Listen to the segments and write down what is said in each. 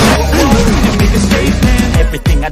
show up and make a statement. Everything I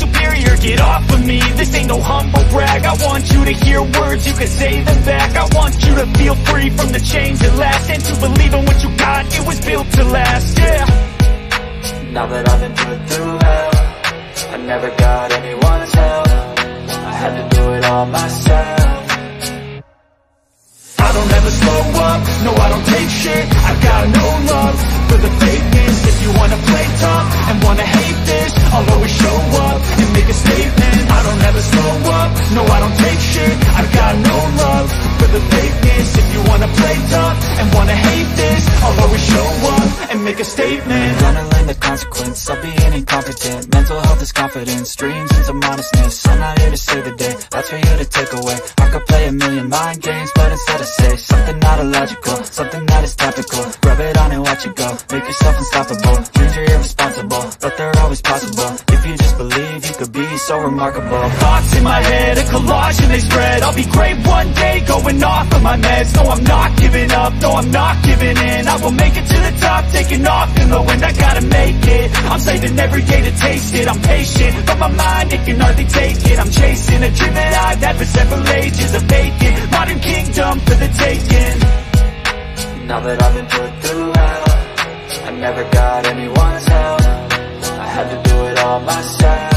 superior. Get off of me, this ain't no humble brag. I want you to hear words, you can say them back. I want you to feel free from the chains that last, and to believe in what you got, it was built to last, yeah. Now that I've been put through hell, I never got anyone's help. I had to do it all myself. I don't ever slow up, no I don't take shit. I got no love for the fakeness. If you wanna play tough and wanna hate this, I'll always show up and make a statement. I don't ever slow up, no I don't take shit. I got no love for the fakeness. If you wanna play tough and wanna hate this, I'll always show up and make a statement. The consequence of being incompetent. Mental health is confidence, dreams into modestness. I'm not here to save the day, that's for you to take away. I could play a million mind games, but instead I say something not illogical, something that is topical. Rub it on and watch it go, make yourself unstoppable. Dreams are irresponsible, but they're always possible. If you just believe, you could be so remarkable. Thoughts in my head, a collage and they spread. I'll be great one day, going off of my meds. No, I'm not giving up, no, I'm not giving in. I will make it to the top, taking off in the wind. I gotta make it. I'm saving every day to taste it. I'm patient, but my mind, it can hardly take it. I'm chasing a dream that I've had for several ages. A vacant modern kingdom for the taking. Now that I've been put through hell, I never got anyone's help. I had to do it all myself.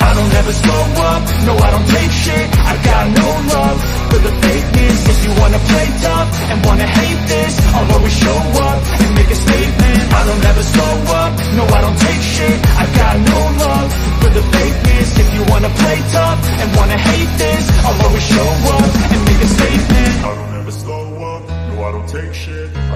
I don't ever slow up, no I don't take shit. I got no love for the fakeness. If you wanna play tough and wanna hate this, I'll always show up and make a statement. I don't ever slow up, no I don't take shit. I got no love for the fakeness. If you wanna play tough and wanna hate this, I'll always show up and make a statement. I don't ever slow up, no I don't take shit.